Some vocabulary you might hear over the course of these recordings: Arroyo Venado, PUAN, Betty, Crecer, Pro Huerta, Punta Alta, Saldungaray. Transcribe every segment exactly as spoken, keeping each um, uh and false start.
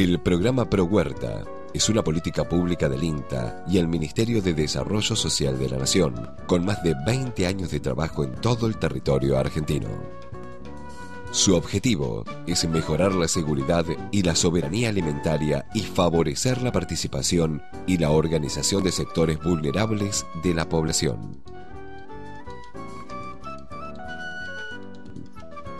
El programa Pro Huerta es una política pública del INTA y el Ministerio de Desarrollo Social de la Nación, con más de veinte años de trabajo en todo el territorio argentino. Su objetivo es mejorar la seguridad y la soberanía alimentaria y favorecer la participación y la organización de sectores vulnerables de la población.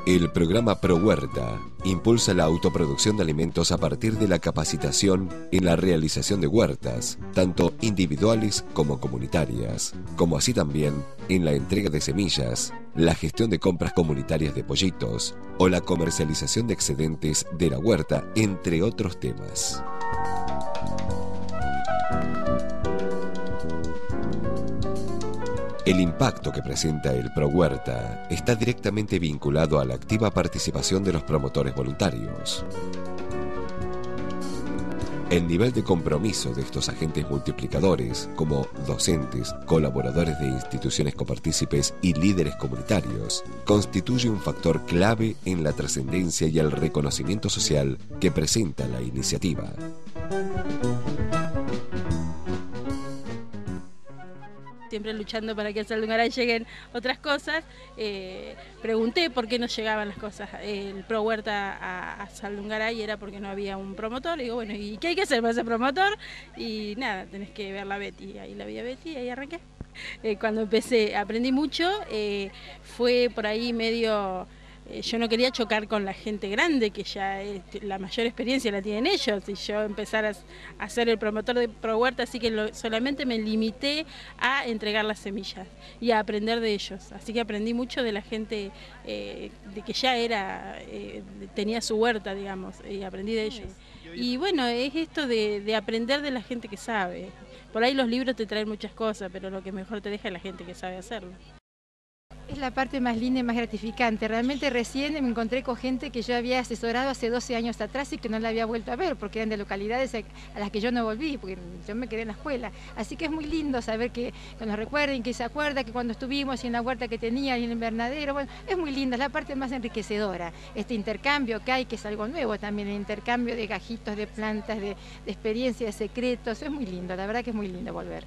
El programa Pro Huerta impulsa la autoproducción de alimentos a partir de la capacitación en la realización de huertas, tanto individuales como comunitarias, como así también en la entrega de semillas, la gestión de compras comunitarias de pollitos o la comercialización de excedentes de la huerta, entre otros temas. El impacto que presenta el Pro Huerta está directamente vinculado a la activa participación de los promotores voluntarios. El nivel de compromiso de estos agentes multiplicadores, como docentes, colaboradores de instituciones copartícipes y líderes comunitarios, constituye un factor clave en la trascendencia y el reconocimiento social que presenta la iniciativa. Siempre luchando para que a Saldungaray lleguen otras cosas. Eh, pregunté por qué no llegaban las cosas. El Pro Huerta a, a Saldungaray era porque no había un promotor. Y digo, bueno, ¿y qué hay que hacer para ser promotor? Y nada, tenés que ver la Betty. Ahí la vi a Betty, ahí arranqué. Eh, cuando empecé, aprendí mucho. Eh, fue por ahí medio... Yo no quería chocar con la gente grande, que ya la mayor experiencia la tienen ellos, y yo empezar a ser el promotor de Pro Huerta, así que lo, solamente me limité a entregar las semillas y a aprender de ellos. Así que aprendí mucho de la gente eh, de que ya era eh, tenía su huerta, digamos, y aprendí de ellos. Y bueno, es esto de, de aprender de la gente que sabe. Por ahí los libros te traen muchas cosas, pero lo que mejor te deja es la gente que sabe hacerlo. Es la parte más linda y más gratificante. Realmente recién me encontré con gente que yo había asesorado hace doce años atrás y que no la había vuelto a ver, porque eran de localidades a las que yo no volví, porque yo me quedé en la escuela. Así que es muy lindo saber que, que nos recuerden, que se acuerda, que cuando estuvimos y en la huerta que tenían y en el invernadero, bueno, es muy linda, es la parte más enriquecedora. Este intercambio que hay, que es algo nuevo también, el intercambio de gajitos, de plantas, de, de experiencias, de secretos, es muy lindo, la verdad que es muy lindo volver.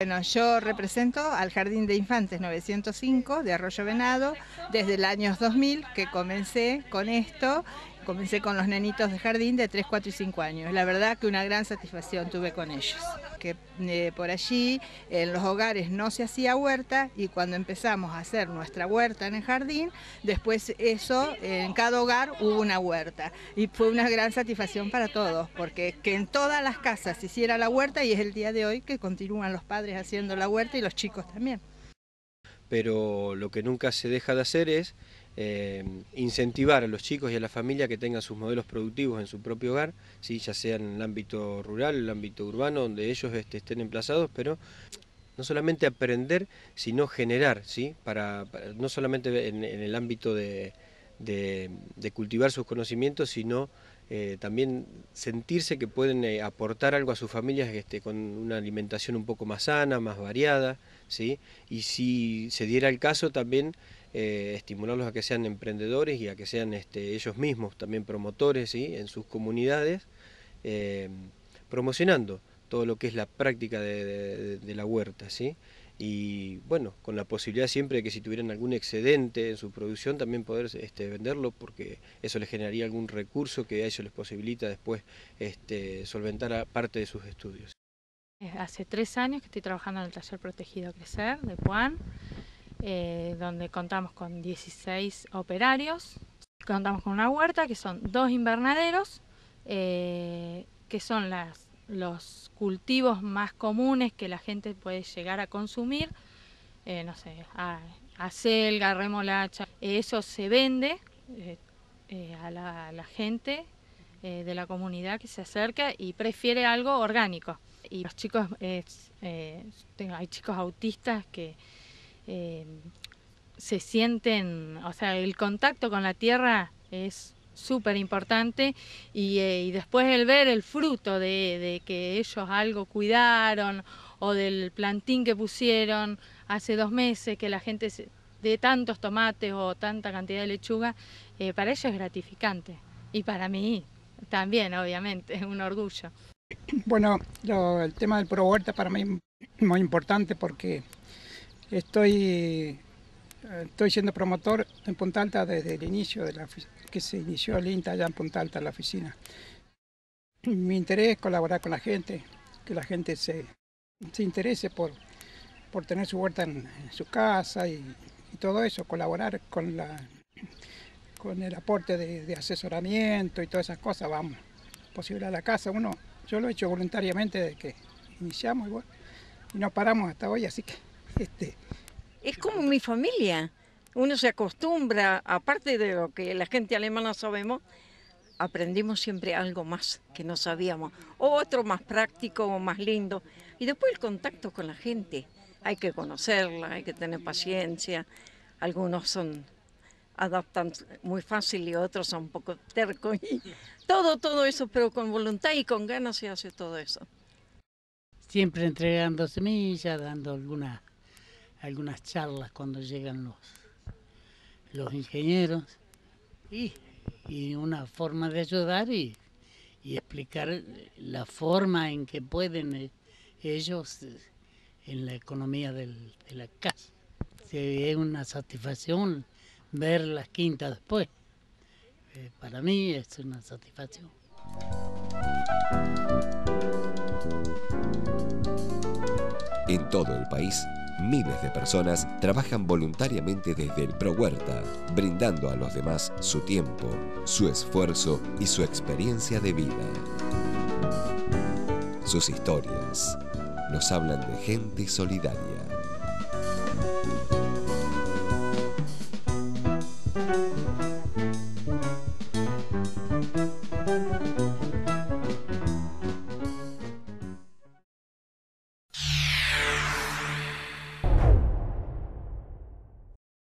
Bueno, yo represento al Jardín de Infantes novecientos cinco de Arroyo Venado desde el año dos mil, que comencé con esto, comencé con los nenitos de jardín de tres, cuatro y cinco años. La verdad que una gran satisfacción tuve con ellos, que eh, por allí en los hogares no se hacía huerta y cuando empezamos a hacer nuestra huerta en el jardín, después eso, eh, en cada hogar hubo una huerta y fue una gran satisfacción para todos, porque que en todas las casas se hiciera la huerta y es el día de hoy que continúan los padres haciendo la huerta y los chicos también. Pero lo que nunca se deja de hacer es eh, incentivar a los chicos y a la familia que tengan sus modelos productivos en su propio hogar, ¿sí? Ya sea en el ámbito rural, el ámbito urbano, donde ellos este, estén emplazados, pero no solamente aprender, sino generar, ¿sí? para, para, no solamente en, en el ámbito de, de, de cultivar sus conocimientos, sino Eh, también sentirse que pueden eh, aportar algo a sus familias este, con una alimentación un poco más sana, más variada, ¿sí? Y si se diera el caso también eh, estimularlos a que sean emprendedores y a que sean este, ellos mismos también promotores, ¿sí? En sus comunidades, eh, promocionando todo lo que es la práctica de, de, de la huerta, ¿sí? Y bueno, con la posibilidad siempre de que si tuvieran algún excedente en su producción también poder este, venderlo, porque eso les generaría algún recurso que a ellos les posibilita después este, solventar parte de sus estudios. Hace tres años que estoy trabajando en el taller protegido Crecer de PUAN, eh, donde contamos con dieciséis operarios, contamos con una huerta que son dos invernaderos, eh, que son las los cultivos más comunes que la gente puede llegar a consumir, eh, no sé, a, acelga, remolacha, eso se vende eh, eh, a, la, a la gente eh, de la comunidad que se acerca y prefiere algo orgánico. Y los chicos, es, eh, tengo, hay chicos autistas que eh, se sienten, o sea, el contacto con la tierra es súper importante y, eh, y después el ver el fruto de, de que ellos algo cuidaron o del plantín que pusieron hace dos meses, que la gente de tantos tomates o tanta cantidad de lechuga, eh, para ellos es gratificante y para mí También, obviamente, es un orgullo. Bueno, lo, el tema del Pro Huerta para mí es muy importante porque estoy, estoy siendo promotor en Punta Alta desde el inicio de la que se inició el INTA allá en Punta Alta, la oficina. Mi interés es colaborar con la gente, que la gente se, se interese por, por tener su huerta en, en su casa y, y todo eso, colaborar con la... con el aporte de, de asesoramiento y todas esas cosas, vamos, posible a la casa. Uno, yo lo he hecho voluntariamente desde que iniciamos y, bueno, y nos paramos hasta hoy, así que... Este, es como mi familia, uno se acostumbra, aparte de lo que la gente alemana sabemos, aprendimos siempre algo más que no sabíamos, o otro más práctico o más lindo, y después el contacto con la gente, hay que conocerla, hay que tener paciencia, algunos son... adaptan muy fácil y otros son un poco tercos y todo, todo eso, pero con voluntad y con ganas se hace todo eso. Siempre entregando semillas, dando algunas, algunas charlas cuando llegan los, los ingenieros y, y una forma de ayudar y, y explicar la forma en que pueden ellos en la economía del, de la casa. Es una satisfacción ver las quintas después. Eh, para mí es una satisfacción. En todo el país, miles de personas trabajan voluntariamente desde el Pro Huerta, brindando a los demás su tiempo, su esfuerzo y su experiencia de vida. Sus historias nos hablan de gente solidaria.